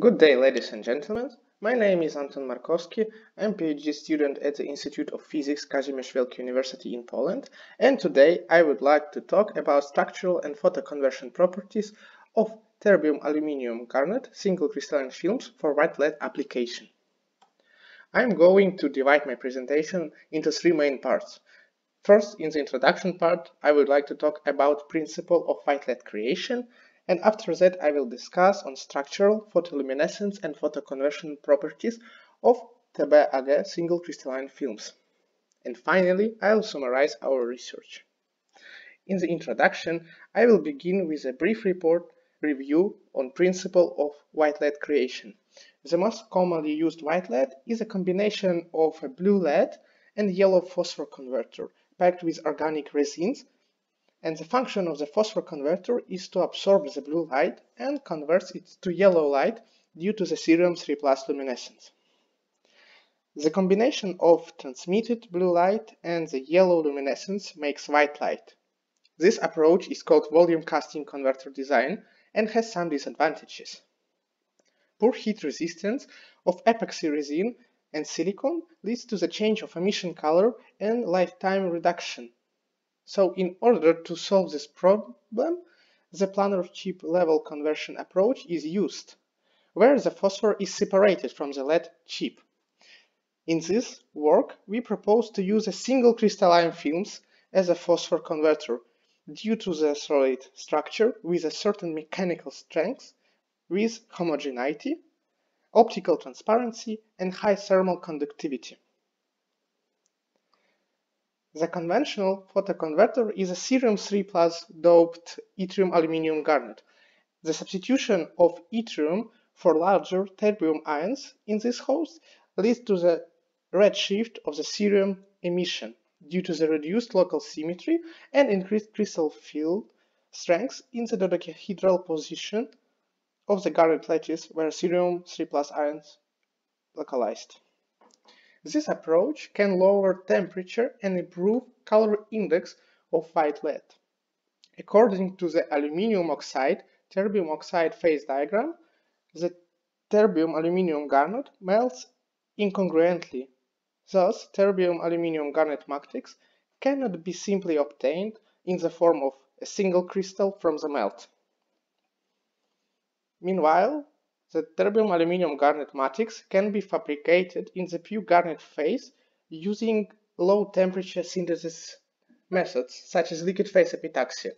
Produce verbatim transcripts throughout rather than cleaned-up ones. Good day, ladies and gentlemen. My name is Anton Markovskyi. I'm a PhD student at the Institute of Physics Kazimierz Wielki University in Poland, and today I would like to talk about structural and photoconversion properties of terbium-aluminium garnet single crystalline films for white lead application. I'm going to divide my presentation into three main parts. First, in the introduction part, I would like to talk about principle of white lead creation, and after that I will discuss on structural, photoluminescence and photoconversion properties of T b A G single crystalline films. And finally, I will summarize our research. In the introduction, I will begin with a brief report review on principle of white lead creation. The most commonly used white lead is a combination of a blue lead and yellow phosphor converter packed with organic resins, and the function of the phosphor converter is to absorb the blue light and converts it to yellow light due to the cerium three plus luminescence. The combination of transmitted blue light and the yellow luminescence makes white light. This approach is called volume casting converter design and has some disadvantages. Poor heat resistance of epoxy resin and silicone leads to the change of emission color and lifetime reduction. So, in order to solve this problem, the planar chip level conversion approach is used, where the phosphor is separated from the lead chip. In this work, we propose to use a single crystalline films as a phosphor converter due to the solid structure with a certain mechanical strength, with homogeneity, optical transparency, and high thermal conductivity. The conventional photoconverter is a cerium three plus doped yttrium aluminium garnet. The substitution of yttrium for larger terbium ions in this host leads to the redshift of the cerium emission due to the reduced local symmetry and increased crystal field strength in the dodecahedral position of the garnet lattice where cerium three plus ions localized. This approach can lower temperature and improve color index of white lead. According to the aluminium oxide, terbium oxide phase diagram, the terbium aluminium garnet melts incongruently. Thus, terbium aluminium garnet matrix cannot be simply obtained in the form of a single crystal from the melt. Meanwhile, the terbium aluminium garnet matrix can be fabricated in the pure garnet phase using low temperature synthesis methods such as liquid phase epitaxy.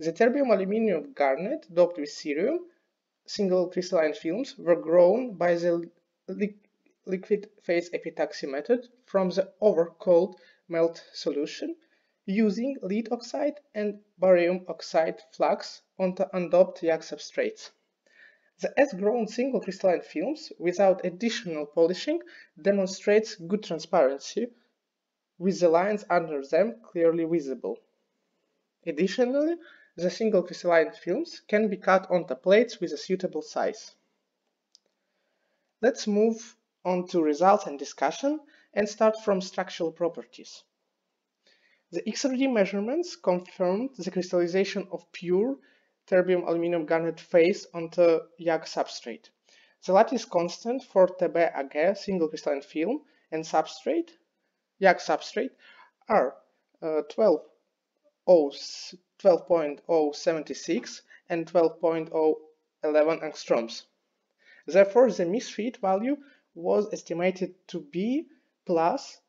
The terbium aluminium garnet doped with cerium single crystalline films were grown by the li liquid phase epitaxy method from the overcooled melt solution using lead oxide and barium oxide flux onto undoped YAG substrates. The as-grown single crystalline films without additional polishing demonstrates good transparency, with the lines under them clearly visible. Additionally, the single crystalline films can be cut onto plates with a suitable size. Let's move on to results and discussion and start from structural properties. The X R D measurements confirmed the crystallization of pure terbium aluminium garnet phase onto YAG substrate. The lattice constant for T b A G single crystalline film and substrate, YAG substrate, are uh, twelve point zero seven six and twelve point zero one one angstroms. Therefore, the misfit value was estimated to be plus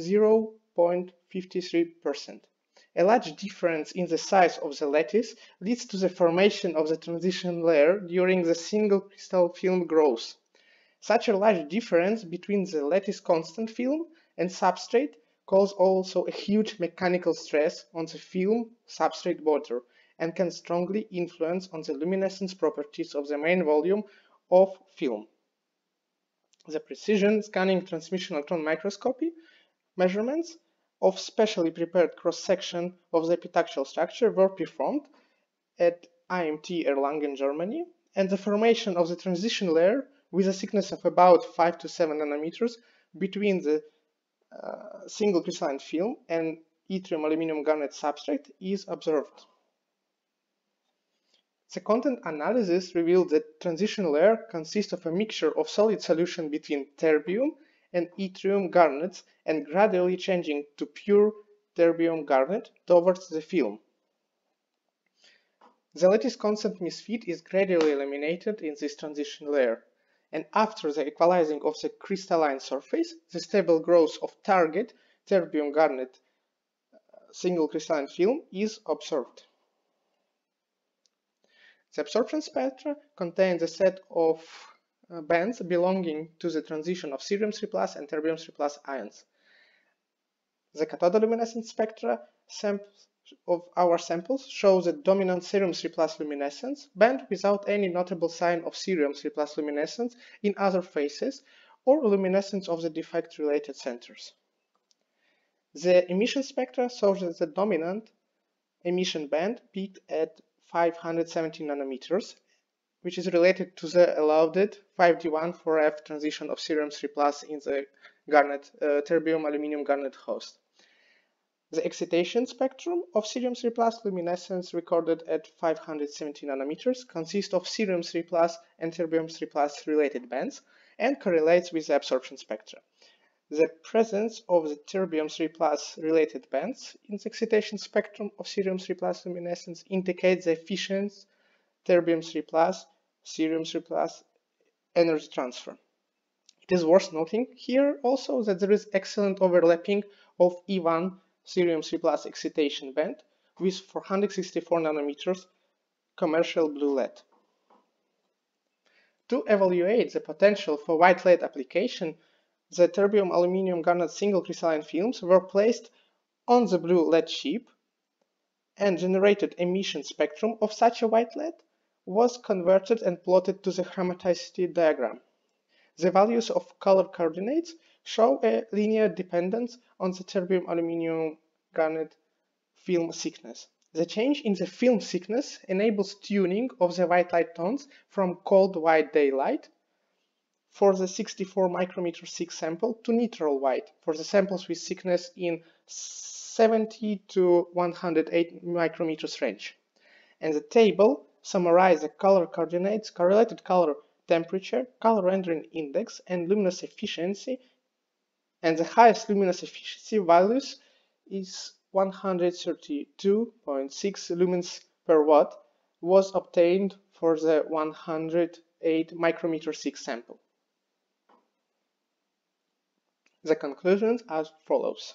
zero point five three percent. A large difference in the size of the lattice leads to the formation of the transition layer during the single crystal film growth. Such a large difference between the lattice constant film and substrate causes also a huge mechanical stress on the film substrate border and can strongly influence on the luminescence properties of the main volume of film. The precision scanning transmission electron microscopy measurements of specially prepared cross-section of the epitaxial structure were performed at I M T Erlangen, Germany, and the formation of the transition layer with a thickness of about five to seven nanometers between the uh, single crystalline film and yttrium aluminium garnet substrate is observed. The content analysis revealed that transition layer consists of a mixture of solid solution between terbium and yttrium garnets and gradually changing to pure terbium garnet towards the film. The latest constant misfit is gradually eliminated in this transition layer, and after the equalizing of the crystalline surface, the stable growth of target terbium garnet single crystalline film is observed. The absorption spectra contain the set of uh, bands belonging to the transition of cerium three plus and terbium three plus ions. The cathodoluminescent spectra of our samples show the dominant cerium three plus luminescence band without any notable sign of cerium three plus luminescence in other phases or luminescence of the defect-related centers. The emission spectra shows that the dominant emission band peaked at five hundred seventy nanometers, which is related to the allowed five D one four F transition of cerium three plus in the garnet, uh, terbium-aluminium garnet host. The excitation spectrum of cerium three plus luminescence recorded at five hundred seventy nanometers consists of cerium three plus and terbium three plus related bands and correlates with the absorption spectra. The presence of the terbium three plus related bands in the excitation spectrum of cerium three plus luminescence indicates the efficient terbium three plus, cerium three plus energy transfer. It is worth noting here also that there is excellent overlapping of E one cerium three plus excitation band with four hundred sixty-four nanometers commercial blue L E D. To evaluate the potential for white L E D application, the terbium aluminium garnet single crystalline films were placed on the blue L E D chip and generated emission spectrum of such a white L E D was converted and plotted to the chromaticity diagram. The values of color coordinates show a linear dependence on the terbium aluminium garnet film thickness. The change in the film thickness enables tuning of the white light tones from cold white daylight for the sixty-four micrometer thick sample to neutral white for the samples with thickness in seventy to one hundred eight micrometers range. And the table summarizes the color coordinates, correlated color temperature, color rendering index, and luminous efficiency, and the highest luminous efficiency values is one hundred thirty-two point six lumens per watt was obtained for the one hundred eight micrometer thick sample. The conclusions are as follows.